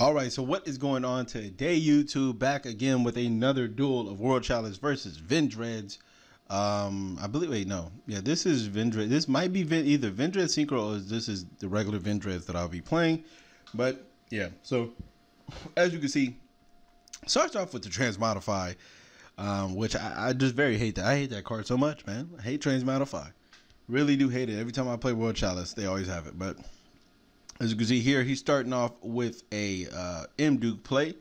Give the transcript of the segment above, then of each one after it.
All right, so what is going on today, YouTube? Back again with another duel of World Challenge versus Vendreads. I believe, wait, no. Yeah, this is Vendreads. This might be either Vendreads Synchro or this is the regular Vendreads that I'll be playing. But, yeah, so as you can see, starts off with the Transmodify, which I just very hate that. I hate that card so much, man. I hate Transmodify. Really do hate it. Every time I play World Chalice, they always have it, but... As you can see here, he's starting off with a M Duke play,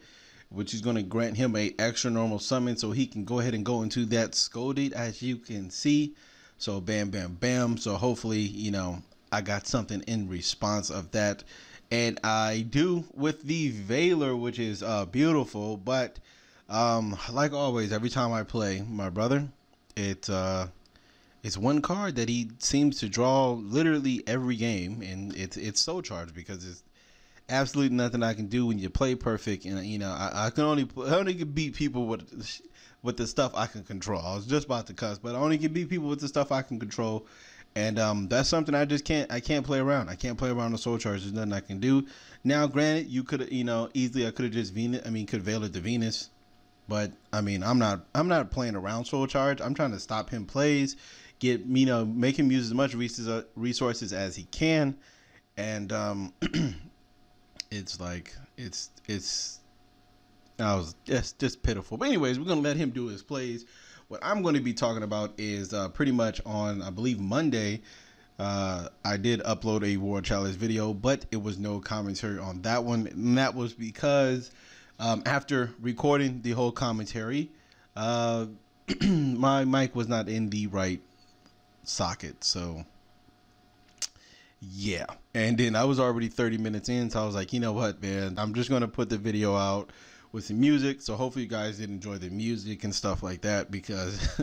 which is going to grant him a extra normal summon, so he can go ahead and go into that Skull Deed, as you can see. So bam, bam, bam. So hopefully, you know, I got something in response of that, and I do with the Veiler, which is beautiful. But like always, every time I play my brother, it's one card that he seems to draw literally every game, and it's Soul Charge, because it's absolutely nothing I can do when you play perfect. And you know, I can only beat people with the stuff I can control. I was just about to cuss, but I only can beat people with the stuff I can control, and that's something I just can't. I can't play around. I can't play around the Soul Charge. There's nothing I can do. Now, granted, you could, you know, easily I could have just Venus. I mean, could Veiler to Venus. But I mean, I'm not playing around Soul Charge. I'm trying to stop him plays, get, you know, make him use as much resources as he can, and it's like it's just pitiful. But anyways, we're gonna let him do his plays. What I'm going to be talking about is pretty much on, I believe, Monday. I did upload a World Challenge video, but it was no commentary on that one, and that was because. After recording the whole commentary, my mic was not in the right socket, so yeah. And then I was already 30 minutes in, so I was like, you know what, man, I'm just gonna put the video out with some music. So hopefully you guys did enjoy the music and stuff like that, because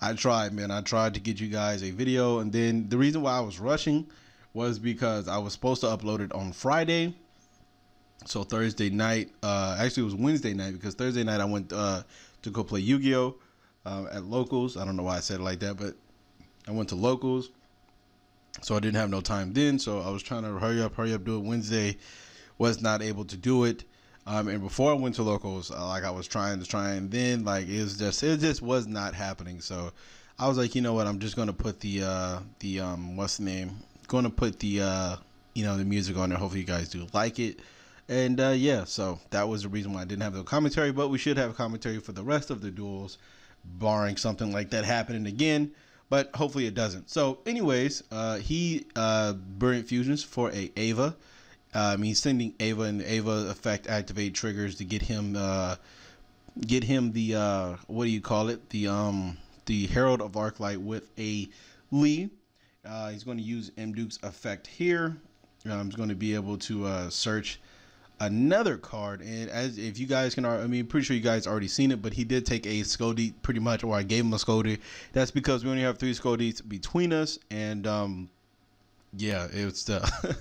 I tried, man. I tried to get you guys a video, and then the reason why I was rushing was because I was supposed to upload it on Friday. So Thursday night, actually it was Wednesday night, because Thursday night I went to go play Yu-Gi-Oh! At Locals. I don't know why I said it like that, but I went to Locals. So I didn't have no time then, so I was trying to hurry up, do it Wednesday. Was not able to do it. And before I went to Locals, like I was trying, and then like it just was not happening. So I was like, you know what, I'm just gonna put the music on there. Hopefully you guys do like it. And yeah, so that was the reason why I didn't have the commentary, but we should have commentary for the rest of the duels, barring something like that happening again, but hopefully it doesn't. So anyways, Brilliant Fusions for a Ava. He's sending Ava, and Ava effect activate triggers to get him the what do you call it? The Herald of Arclight with a Ley. He's going to use M Duke's effect here. He's going to be able to search another card, and as if you guys can, I mean, pretty sure you guys already seen it, but he did take a Skull Deed, pretty much, or I gave him a Skull Deed. That's because we only have 3 Skull Deeds between us, and yeah, it's the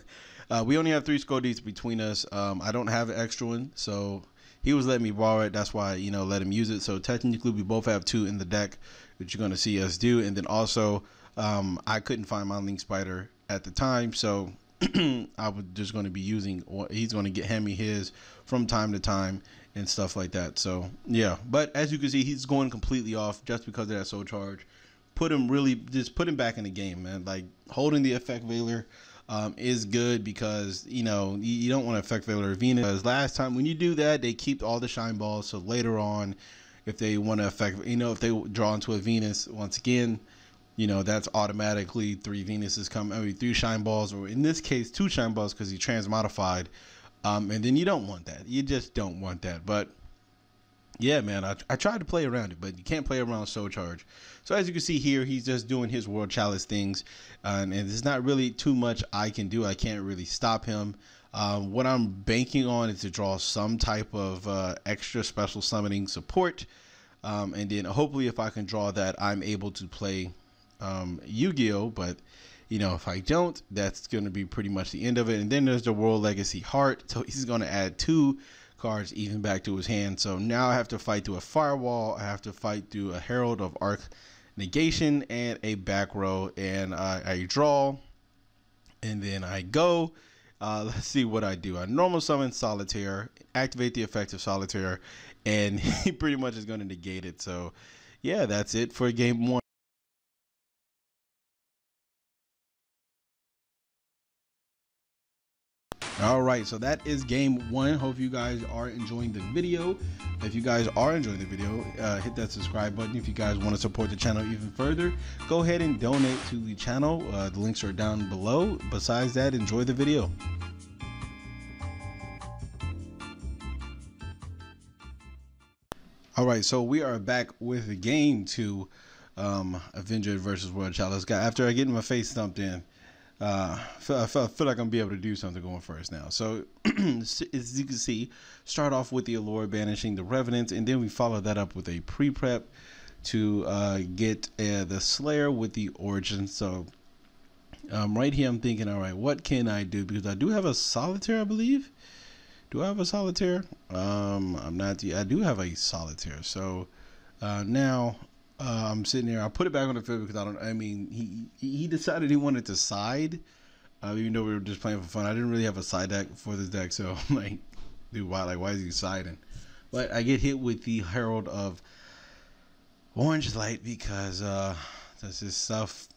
we only have 3 Skull Deeds between us. I don't have an extra one, so he was letting me borrow it. That's why, you know, let him use it. So technically we both have 2 in the deck, which you're going to see us do. And then also I couldn't find my Link Spider at the time, so I was just going to be using, or he's going to get hand me his from time to time and stuff like that. So yeah, but as you can see, he's going completely off just because of that Soul Charge. Put him back in the game, man. Like, holding the effect Veiler is good, because you know you don't want to effect Veiler or Venus, because last time when you do that, they keep all the Shine Balls. So later on, if they want to affect, you know, if they draw into a Venus once again, you know, that's automatically 3 Venuses coming. I mean, 3 Shine Balls, or in this case, 2 Shine Balls, because he transmodified. And then you don't want that. You just don't want that. But yeah, man, I tried to play around it, but you can't play around Soul Charge. So as you can see here, he's just doing his World Chalice things, and there's not really too much I can do. I can't really stop him. What I'm banking on is to draw some type of extra special summoning support, and then hopefully if I can draw that, I'm able to play Yu-Gi-Oh! But you know, if I don't, that's going to be pretty much the end of it. And then there's the World Legacy Heart, so he's going to add 2 cards even back to his hand. So now I have to fight through a Firewall, I have to fight through a Herald of Arc Negation, and a back row, and I draw, and then I go, Let's see what I do. I normal summon Solitaire, activate the effect of Solitaire, and he pretty much is going to negate it. So yeah, that's it for game one. All right, so that is game one. Hope you guys are enjoying the video. If you guys are enjoying the video, hit that subscribe button. If you guys want to support the channel even further, go ahead and donate to the channel. The links are down below. Besides that, enjoy the video. All right, so we are back with game two, Avengers versus World Chalice. After I get my face thumped in, I feel like I'm gonna be able to do something going first now. So as you can see, start off with the Allure banishing the Revenants, and then we follow that up with a pre-prep to get the Slayer with the Origin. So right here I'm thinking, all right, what can I do? Because I do have a Solitaire, I believe. Do I have a Solitaire? I do have a Solitaire. So now I'm sitting here. I put it back on the field because he decided he wanted to side, even though we were just playing for fun. I didn't really have a side deck for this deck, so I'm like, dude, why is he siding? But I get hit with the Herald of Orange Light because there's this stuff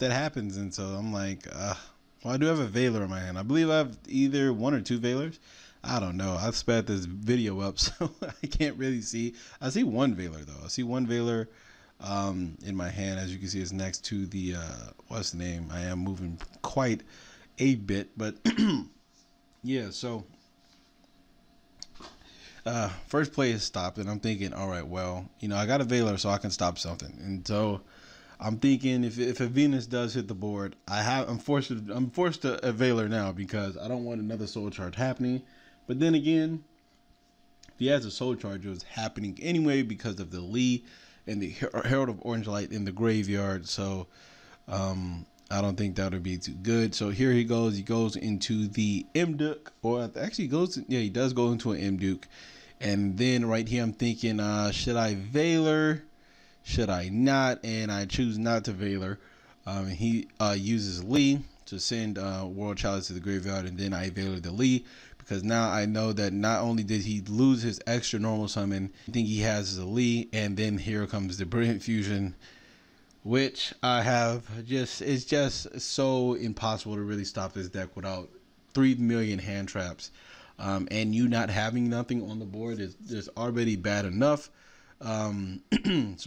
that happens, and so I'm like, well, I do have a Veiler in my hand. I believe I have either one or two Veilers. I don't know. I sped this video up, so I can't really see. I see one Veiler, though. I see one Veiler in my hand. As you can see, it's next to the what's the name? I am moving quite a bit, but yeah. So first play is stopped, and I'm thinking, all right, well, you know, I got a Veiler, so I can stop something. And so I'm thinking, if a Venus does hit the board, I'm forced to a Veiler now because I don't want another Soul Charge happening. But then again, if he has a Soul Charge, it was happening anyway because of the Ley and the Herald of Orange Light in the graveyard. So I don't think that would be too good. So here he goes. He goes into the M Duke, or actually he does go into an M Duke. And then right here, I'm thinking, should I Veiler? Should I not? And I choose not to Veiler. He uses Ley to send World Chalice to the graveyard, and then I Veiler the Ley. Because now I know that not only did he lose his extra normal summon, I think he has the Ley, and then here comes the Brilliant Fusion, which I have just, it's just so impossible to really stop this deck without 3 million hand traps. And you not having nothing on the board is just already bad enough. So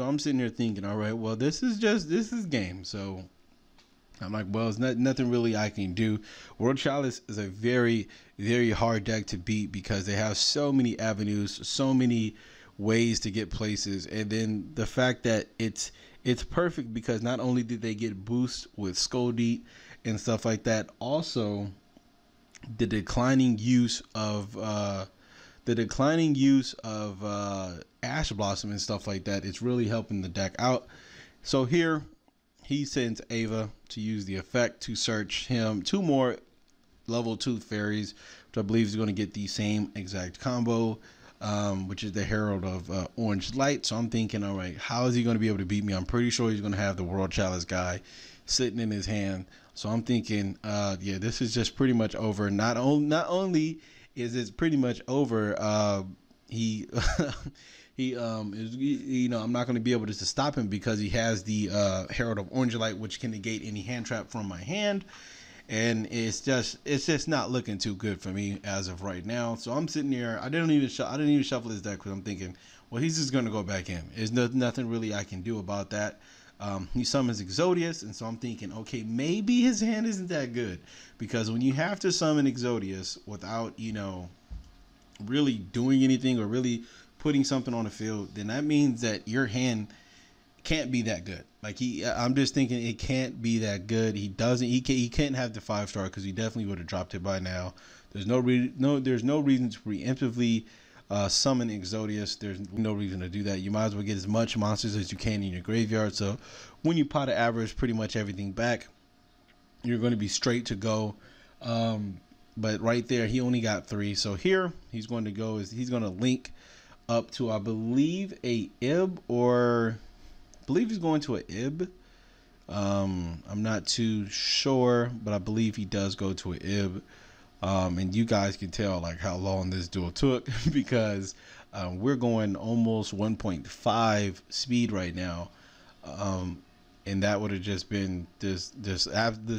I'm sitting here thinking, all right, well, this is game. So I'm like, well, it's nothing really I can do. World Chalice is a very, very hard deck to beat because they have so many avenues, so many ways to get places. And then the fact that it's perfect because not only did they get boosts with Skull Deed and stuff like that, also the declining use of Ash Blossom and stuff like that, it's really helping the deck out. So here he sends Ava to use the effect to search him 2 more level 2 fairies, which I believe is going to get the same exact combo, which is the Herald of Orange Light. So I'm thinking, all right, how is he going to be able to beat me? I'm pretty sure he's going to have the World Chalice guy sitting in his hand. So I'm thinking, yeah, this is just pretty much over. Not only is it pretty much over, I'm not going to be able to stop him because he has the Herald of Orange Light, which can negate any hand trap from my hand, and it's just not looking too good for me as of right now. So I'm sitting here. I didn't even shuffle his deck because I'm thinking, well, he's just going to go back in. There's nothing really I can do about that. He summons Exodia, and so I'm thinking, okay, maybe his hand isn't that good, because when you have to summon Exodia without, you know, really doing anything or really putting something on the field, then that means that your hand can't be that good. Like I'm just thinking it can't be that good. He can't have the 5-star because he definitely would have dropped it by now. There's no reason to preemptively summon Exodia. There's no reason to do that. You might as well get as much monsters as you can in your graveyard. So when you pot to average pretty much everything back, you're going to be straight to go. But right there, he only got 3. So here he's going to go is he's going to link up to, I believe, a Ib, or I believe he's going to a Ib. I'm not too sure, but I believe he does go to a Ib. And you guys can tell like how long this duel took because we're going almost 1.5 speed right now. And that would have just been this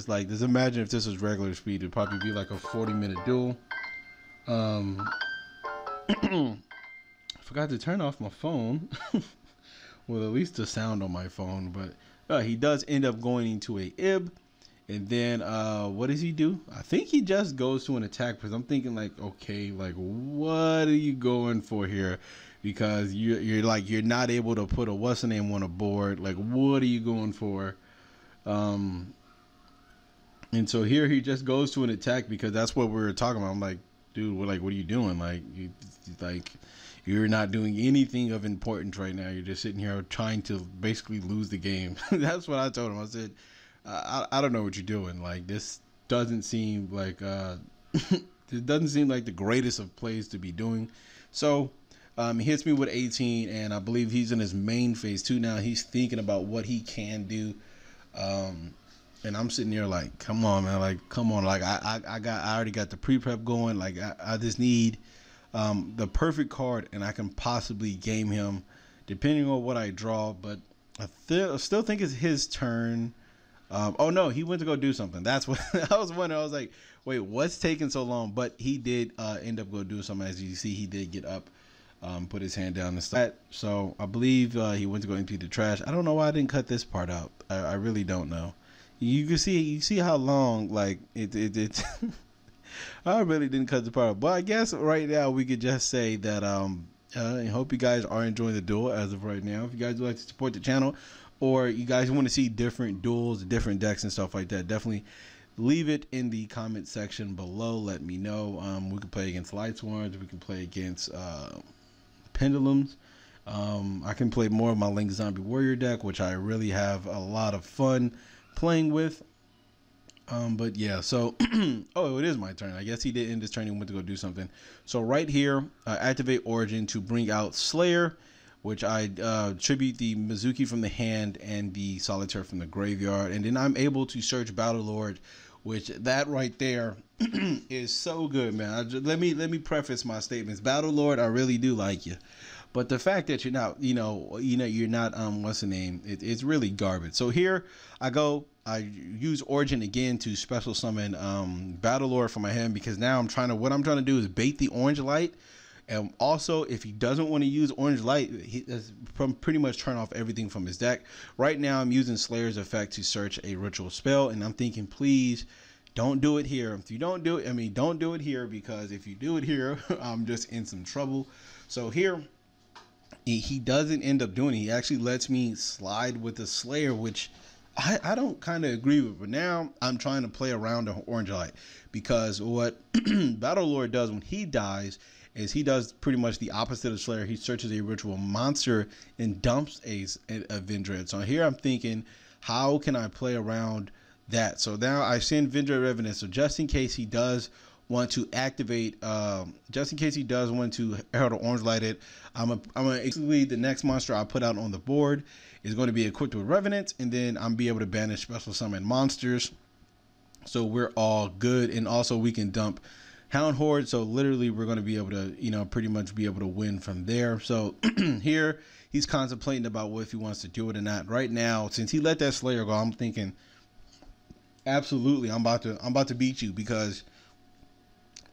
like just imagine if this was regular speed, it'd probably be like a 40-minute duel. I forgot to turn off my phone. Well, at least the sound on my phone, but he does end up going into a Ib. And then what does he do? I think he just goes to an attack because I'm thinking like, okay, like what are you going for here? Because you're like you're not able to put a what's the name on a board. Like what are you going for? And so here he just goes to an attack because that's what we were talking about. I'm like, dude, we're like, what are you doing? Like you're not doing anything of importance right now. You're just sitting here trying to basically lose the game. That's what I told him. I said, I don't know what you're doing. Like this doesn't seem like it doesn't seem like the greatest of plays to be doing. So he hits me with 18, and I believe he's in his main phase too now. He's thinking about what he can do, and I'm sitting here like, come on, man, like come on, like I already got the pre-prep going. Like I just need the perfect card, and I can possibly game him, depending on what I draw. But I still think it's his turn. Oh no, he went to go do something. That's what I was wondering. I was like, wait, what's taking so long? But he did end up go do something. As you see, he did get up, put his hand down and stuff. So I believe he went to go empty the trash. I don't know why I didn't cut this part out. I really don't know. You can see, you see how long like it I really didn't cut the part out. But I guess right now we could just say that I hope you guys are enjoying the duel as of right now. If you guys would like to support the channel, or you guys want to see different duels, different decks and stuff like that, definitely leave it in the comment section below. Let me know. We can play against Lightsworns. We can play against Pendulums. I can play more of my Link Zombie Warrior deck, which I really have a lot of fun playing with. But yeah, so oh, it is my turn. I guess he did end his turn. He went to go do something. So right here, activate Origin to bring out Slayer, which I tribute the Mizuki from the hand and the Solitaire from the graveyard. And then I'm able to search Battlelord, which that right there is so good, man. Let me preface my statements. Battlelord, I really do like you. But the fact that you're not, you're not, what's the name? It's really garbage. So here I go. I use Origin again to special summon Battlelord from my hand because now what I'm trying to do is bait the Orange Light. And also, if he doesn't want to use Orange Light, he from pretty much turn off everything from his deck. Right now, I'm using Slayer's effect to search a ritual spell, and I'm thinking, please, don't do it here. If you don't do it, I mean, don't do it here, because if you do it here, I'm just in some trouble. So here, he doesn't end up doing it. He actually lets me slide with the Slayer, which I don't kind of agree with, but now I'm trying to play around the Orange Light, because what Battlelord does when he dies is he does pretty much the opposite of Slayer. He searches a ritual monster and dumps a Vendreads. So here I'm thinking, how can I play around that? So now I send Vendread Revenants. So just in case he does want to activate, just in case he does want to Herald of Orange Light it, I'm gonna basically the next monster I put out on the board is going to be equipped with Revenants, and then I'm be able to banish special summon monsters. So we're all good, and also we can dump Hound Horde, so literally we're going to be able to, pretty much be able to win from there. So here he's contemplating about if he wants to do it or not. Right now, since he let that Slayer go, I'm thinking, absolutely, I'm about to beat you, because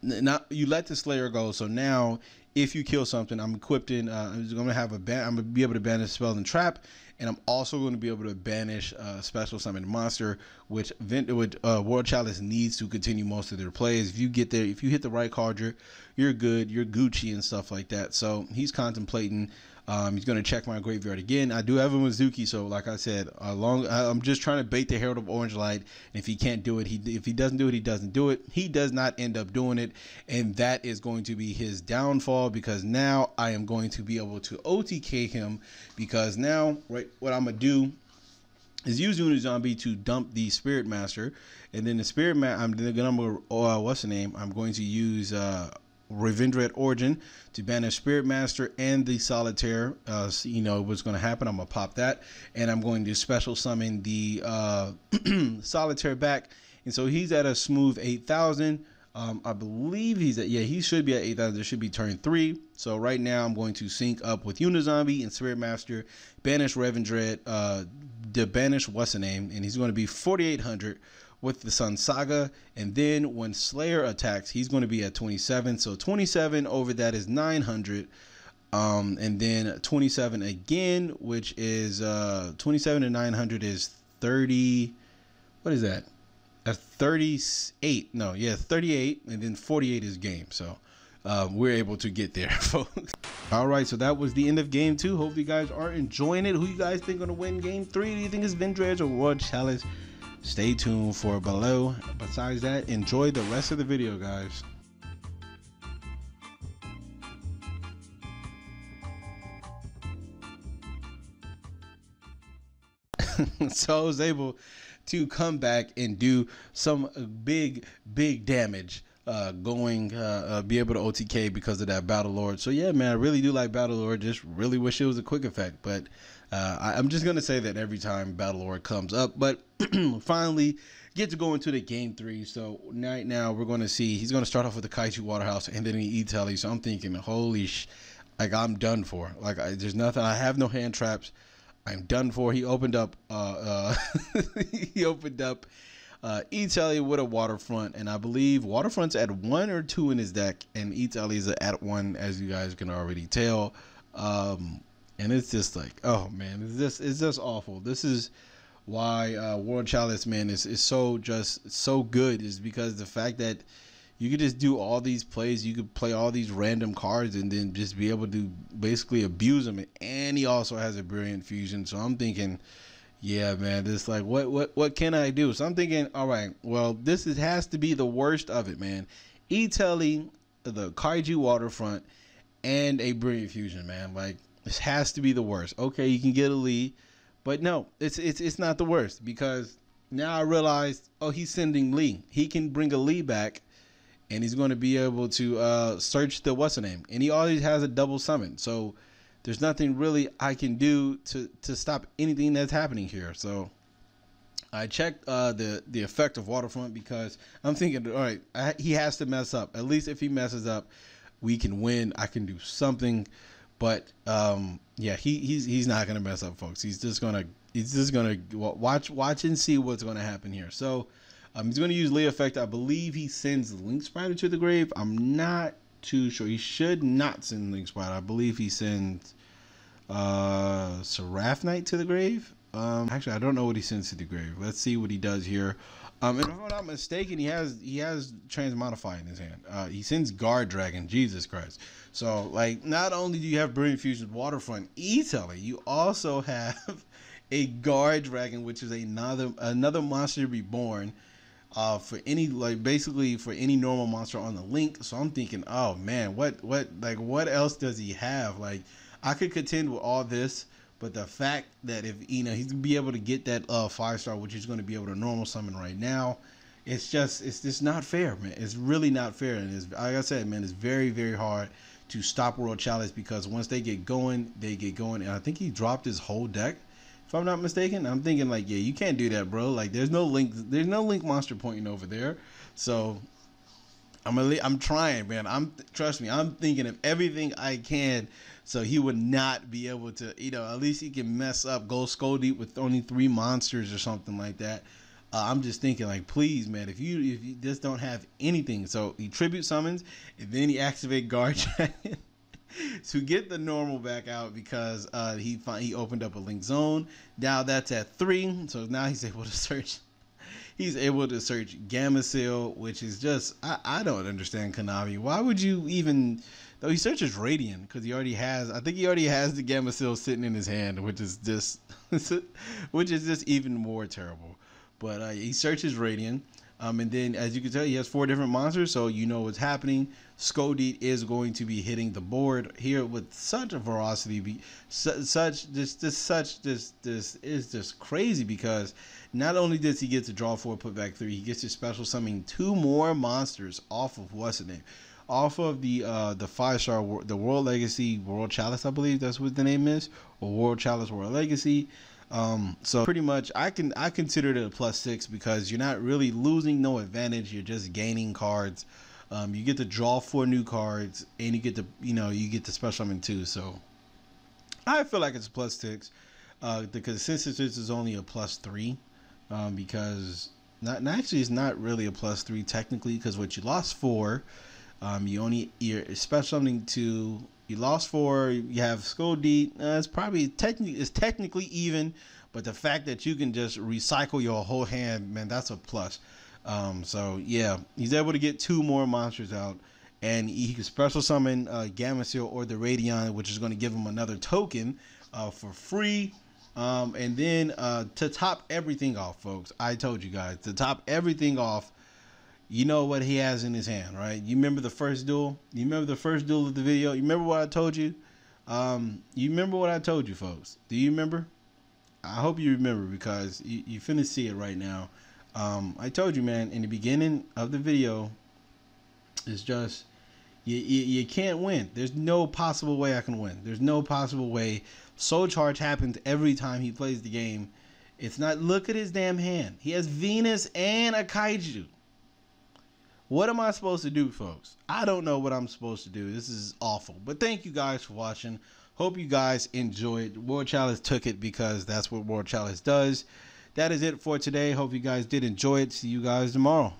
now you let the Slayer go. So now, if you kill something, I'm equipped in. I'm going to have I'm going to be able to banish spells and trap, and I'm also going to be able to banish special summon monster, which World Chalice needs to continue most of their plays. If you get there, if you hit the right card, you're good, you're Gucci and stuff like that. So he's contemplating. He's going to check my graveyard again. I do have a Mizuki, so like I said, I'm just trying to bait the Herald of Orange Light. And if he can't do it, if he doesn't do it, he doesn't do it. He does not end up doing it, and that is going to be his downfall, because now I am going to be able to OTK him, because now what I'm going to do is use Unizombie to dump the Spirit Master, and then the Spirit Master, I'm going to use Revendread Origin to banish Spirit Master and the Solitaire. What's going to happen, I'm going to pop that, and I'm going to special summon the Solitaire back, and so he's at a smooth 8,000. I believe he's at, yeah, he should be at 8,000. There should be turn 3. So right now I'm going to sync up with Unizombie and Spirit Master, banish Revendread, to banish what's the name, and he's going to be 4,800 with the Sun Saga. And then when Slayer attacks, he's going to be at 27. So 27 over that is 900. And then 27 again, which is 27 and 900 is 30. What is that? A 38. No, yeah, 38. And then 48 is game. So we're able to get there, folks. All right, so that was the end of game 2. Hope you guys are enjoying it. Who you guys think going to win game 3? Do you think it's Vendreads or World Challenge? Stay tuned for below. Besides that, enjoy the rest of the video, guys. So I was able to come back and do some big damage, be able to OTK because of that Battlelord. So yeah, man, I really do like Battlelord. Just really wish it was a quick effect, but I'm just gonna say that every time Battlelord comes up. But finally get to go into the game 3. So right now we're gonna see, he's gonna start off with the Kaiju Waterhouse and then he Eats Ellie. So I'm thinking, holy sh, like I'm done for. Like there's nothing. I have no hand traps. I'm done for. He opened up he opened up Eats Ellie with a Waterfront, and I believe Waterfront's at 1 or 2 in his deck, and Eats Ellie is at 1, as you guys can already tell. And it's just like, oh man, it's just awful. This is why World Chalice, man, is so good, is because the fact that you could just do all these plays, you could play all these random cards and then just be able to basically abuse them. And he also has a Brilliant Fusion. So I'm thinking, yeah, man, this, like, what can I do? So I'm thinking, all right, well, this is, has to be the worst of it, man. Eats Ellie, the Kaiju Waterfront, and a Brilliant Fusion, man. Like, this has to be the worst. Okay, you can get a lead, but no, it's not the worst, because now I realized, oh, he's sending Ley. He can bring a Ley back. And he's going to be able to search the what's the name, and he always has a double summon. So there's nothing really I can do to stop anything that's happening here. So I checked the effect of Waterfront, because I'm thinking, all right, he has to mess up. At least if he messes up, we can win. I can do something. But yeah, he's not going to mess up, folks. He's just gonna watch and see what's going to happen here. So. He's going to use Ley effect. I believe he sends Link Spider to the grave. I'm not too sure. He should not send Link Spider. I believe he sends Seraph Knight to the grave. Actually, I don't know what he sends to the grave. Let's see what he does here. And if I'm not mistaken, he has Transmodify in his hand. He sends Guard Dragon. Jesus Christ. So, like, not only do you have Brilliant Fusion, Waterfront, Eats Ellie, you also have a Guard Dragon, which is another monster reborn. For any, like, basically for any normal monster on the link. So I'm thinking, oh man, what else does he have? Like, I could contend with all this, but the fact that, if you know, he's gonna be able to get that 5-star, which he's going to be able to normal summon right now, it's just not fair, man. It's really not fair. And it's, like I said, man, it's very, very hard to stop World Chalice, because once they get going, they get going. And I think he dropped his whole deck, if I'm not mistaken. I'm thinking, like, yeah, you can't do that, bro. Like, there's no link monster pointing over there. So I'm trying, man. Trust me, I'm thinking of everything I can, so he would not be able to, you know, at least he can mess up, go Skull Deed with only 3 monsters or something like that. I'm just thinking, like, please, man, if you just don't have anything. So he tribute summons, and then he activate Guard Dragon to get the normal back out, because he opened up a Link Zone. Now that's at 3, so now he's able to search. He's able to search Gameciel, which is just, I don't understand Konami. Why would you even? Though he searches Radiant, because he already has. I think he already has the Gameciel sitting in his hand, which is just, which is just even more terrible. But he searches Radiant. And then, as you can tell, he has 4 different monsters, so you know what's happening. Skull Deed is going to be hitting the board here with such a ferocity, this is just crazy, because not only does he get to draw 4, put back 3, he gets to special summon 2 more monsters off of what's the name, off of the 5-star, the World Legacy World Chalice, I believe that's what the name is, or World Chalice World Legacy. So pretty much I consider it a +6 because you're not really losing no advantage. You're just gaining cards. You get to draw 4 new cards, and you get to, you get to special summon 2. So I feel like it's a +6. The consensus is only a +3, because actually it's not really a +3 technically, because what you lost 4, you're special summoning 2. You lost 4. You have Skull Deed. It's probably technically even, but the fact that you can just recycle your whole hand, man, that's a plus. So yeah, he's able to get 2 more monsters out, and he can special summon Gameciel or the Radiant, which is going to give him another token for free. And then to top everything off, folks, I told you guys to top everything off. You know what he has in his hand, right? You remember the first duel? You remember the first duel of the video? You remember what I told you? You remember what I told you, folks? Do you remember? I hope you remember, because you finna see it right now. I told you, man, in the beginning of the video, it's just, you can't win. There's no possible way I can win. There's no possible way. Soul Charge happens every time he plays the game. It's not, look at his damn hand. He has Venus and a Kaiju. What am I supposed to do, folks? I don't know what I'm supposed to do. This is awful. But thank you guys for watching. Hope you guys enjoyed. World Chalice took it because that's what World Chalice does. That is it for today. Hope you guys did enjoy it. See you guys tomorrow.